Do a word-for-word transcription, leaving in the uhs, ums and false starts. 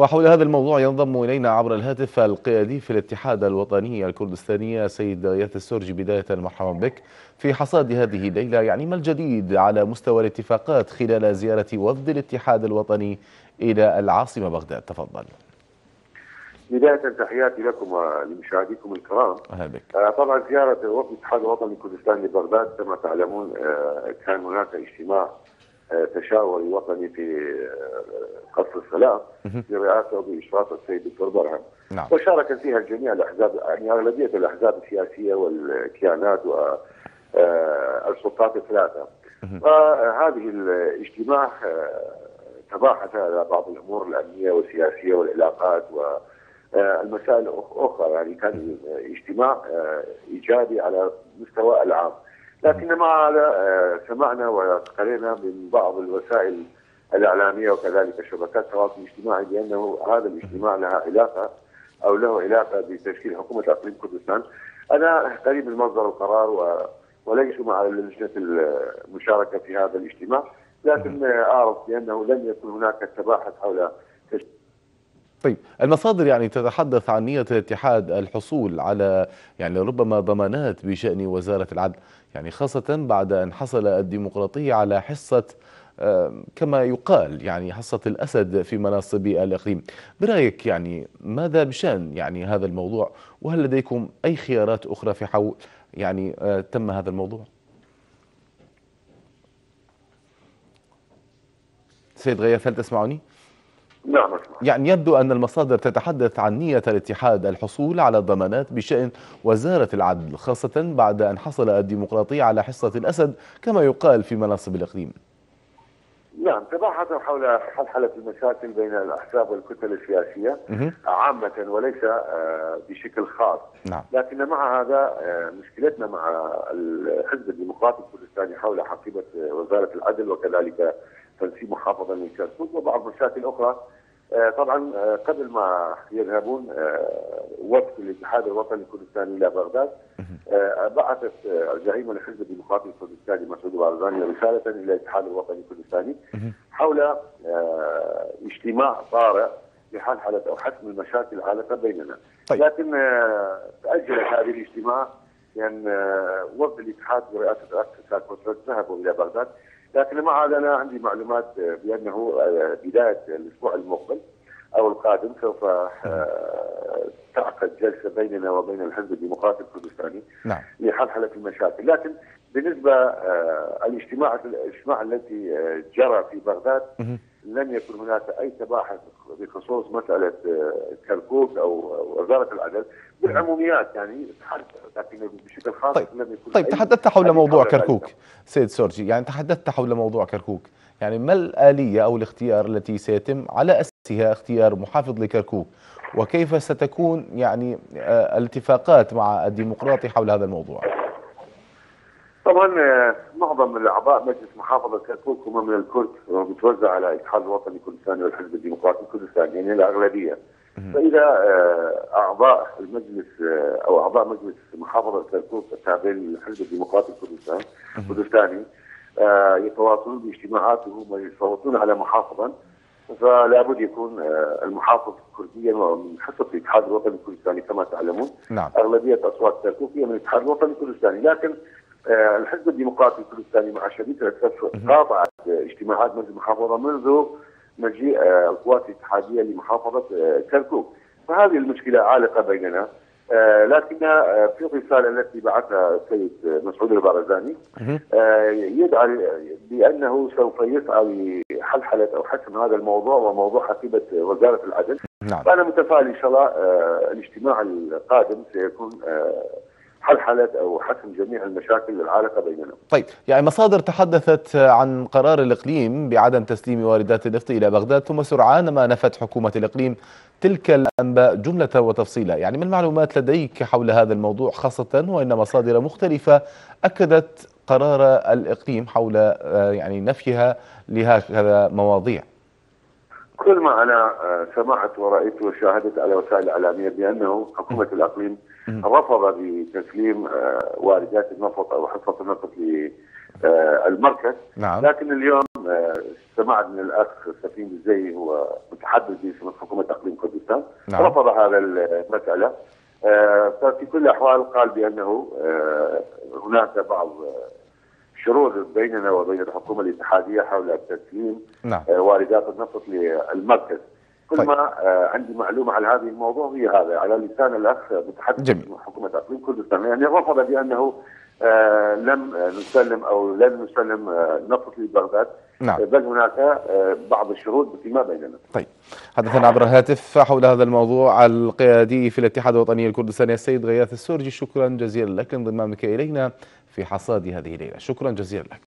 وحول هذا الموضوع ينضم إلينا عبر الهاتف القيادي في الاتحاد الوطني الكردستاني سيد غياث السورجي. بداية مرحبا بك في حصاد هذه الليلة، يعني ما الجديد على مستوى الاتفاقات خلال زيارة وفد الاتحاد الوطني إلى العاصمة بغداد؟ تفضل. بداية تحياتي لكم ولمشاهديكم الكرام. أهلا بك. طبعا زيارة وفد الاتحاد الوطني الكردستاني لبغداد كما تعلمون كان هناك اجتماع تشاوري وطني في قصر السلام برئاسة وبإشراف السيد الدكتور برهم. نعم. وشارك فيها جميع الأحزاب، يعني أغلبية الأحزاب السياسية والكيانات والسلطات الثلاثة. وهذه الاجتماع تباحث على بعض الأمور الأمنية والسياسية والعلاقات والمسائل الأخرى، يعني كان اجتماع إيجابي على مستوى العام. لكن ما سمعنا وقرينا من بعض الوسائل الاعلاميه وكذلك شبكات التواصل الاجتماعي بانه هذا الاجتماع لها علاقه او له علاقه بتشكيل حكومه اقليم كردستان. انا قريب من مصدر القرار وليس مع لجنه المشاركه في هذا الاجتماع، لكن اعرف بانه لم يكن هناك تباحث حول. طيب، المصادر يعني تتحدث عن نية الاتحاد الحصول على يعني ربما ضمانات بشأن وزارة العدل، يعني خاصة بعد أن حصل الديمقراطية على حصة كما يقال يعني حصة الأسد في مناصب الإقليم. برأيك يعني ماذا بشأن يعني هذا الموضوع، وهل لديكم أي خيارات أخرى في حول يعني تم هذا الموضوع؟ سيد غياث هل تسمعني؟ نعم. يعني يبدو أن المصادر تتحدث عن نية الاتحاد الحصول على ضمانات بشأن وزارة العدل، خاصة بعد أن حصل الديمقراطية على حصة الأسد كما يقال في مناصب الإقليم. نعم، تباحثوا حول حلحلة المشاكل بين الأحزاب والكتل السياسية عامة وليس بشكل خاص. نعم. لكن مع هذا مشكلتنا مع الحزب الديمقراطي الكردستاني حول حقيبة وزارة العدل وكذلك تنسيب محافظة لكركوك وبعض مشاكل أخرى. طبعا قبل ما يذهبون وفد الاتحاد الوطني الكردستاني الى بغداد بعثت زعيم الحزب الديمقراطي الكردستاني مسعود بارزاني رساله الى الاتحاد الوطني الكردستاني حول اجتماع طارئ لحلحله او حسم المشاكل العالقه بيننا. طيب. لكن تاجلت هذه الاجتماع لان وفد الاتحاد برئاسه رئاسه ذهبوا الى بغداد. لكن مع هذا انا عندي معلومات بانه بدايه الاسبوع المقبل او القادم سوف تعقد جلسه بيننا وبين الحزب الديمقراطي الكردستاني. نعم. لحلحله المشاكل. لكن بالنسبه الاجتماع الاجتماع التي جرى في بغداد لم يكن هناك اي تباحث بخصوص مساله كركوك او وزاره العدل بالعموميات، يعني لكن بشكل خاص. طيب. لم يكن. طيب، تحدثت حول موضوع كركوك سيد سورجي، يعني تحدثت حول موضوع كركوك، يعني ما الآلية او الاختيار التي سيتم على اساسها اختيار محافظ لكركوك، وكيف ستكون يعني الاتفاقات مع الديمقراطي حول هذا الموضوع؟ طبعا معظم الاعضاء مجلس محافظه كركوك هم من الكرد ومتوزع على الاتحاد الوطني الكردستاني والحزب الديمقراطي الكردستاني، يعني الاغلبيه. فاذا اعضاء المجلس او اعضاء مجلس محافظه كركوك التابعين للحزب الديمقراطي الكردستاني يتواصلون باجتماعاتهم ويصوتون على محافظا، فلا بد يكون المحافظ كرديا ومن حصه الاتحاد الوطني الكردستاني كما تعلمون. نعم. اغلبيه اصوات كركوك هي من الاتحاد الوطني الكردستاني، لكن الحزب الديمقراطي الكردستاني مع شبيكه التسويق قاطعت اجتماعات مجلس المحافظه منذ مجيء القوات الاتحاديه لمحافظه كركوك، فهذه المشكله عالقه بيننا. لكن في الرساله التي بعثها السيد مسعود البارزاني يدعي بانه سوف يسعى لحلحله او حسم هذا الموضوع وموضوع حقيبه وزاره العدل. نعم. فانا متفائل ان شاء الله الاجتماع القادم سيكون حلحلت أو حسم جميع المشاكل العالقة بيننا. طيب، يعني مصادر تحدثت عن قرار الإقليم بعدم تسليم واردات النفط إلى بغداد، ثم سرعان ما نفت حكومة الإقليم تلك الأنباء جملة وتفصيلا. يعني ما المعلومات لديك حول هذا الموضوع، خاصة وإن مصادر مختلفة أكدت قرار الإقليم حول يعني نفيها لهكذا مواضيع؟ كل ما أنا سمعت ورأيت وشاهدت على وسائل الإعلامية بأنه حكومة الإقليم رفض بتسليم واردات النفط او حصه النفط للمركز. نعم. لكن اليوم سمعت معدن الاخ سفين الزيي هو متحدث باسم حكومه اقليم كردستان، نعم. رفض هذا المساله، ففي كل الاحوال قال بانه هناك بعض شرور بيننا وبين الحكومه الاتحاديه حول تسليم نعم. واردات النفط للمركز. كل طيب. ما عندي معلومه على هذه الموضوع هي هذا على لسان الاخ متحدث حكومه اقليم كردستان، يعني رفض بانه آه لم نسلم او لن نسلم آه نفط لبغداد، نعم. بل هناك آه بعض الشروط فيما بيننا. طيب، حدثنا عبر الهاتف حول هذا الموضوع القيادي في الاتحاد الوطني الكردستاني السيد غياث السورجي، شكرا جزيلا لك انضمامك الينا في حصاد هذه الليله، شكرا جزيلا لك.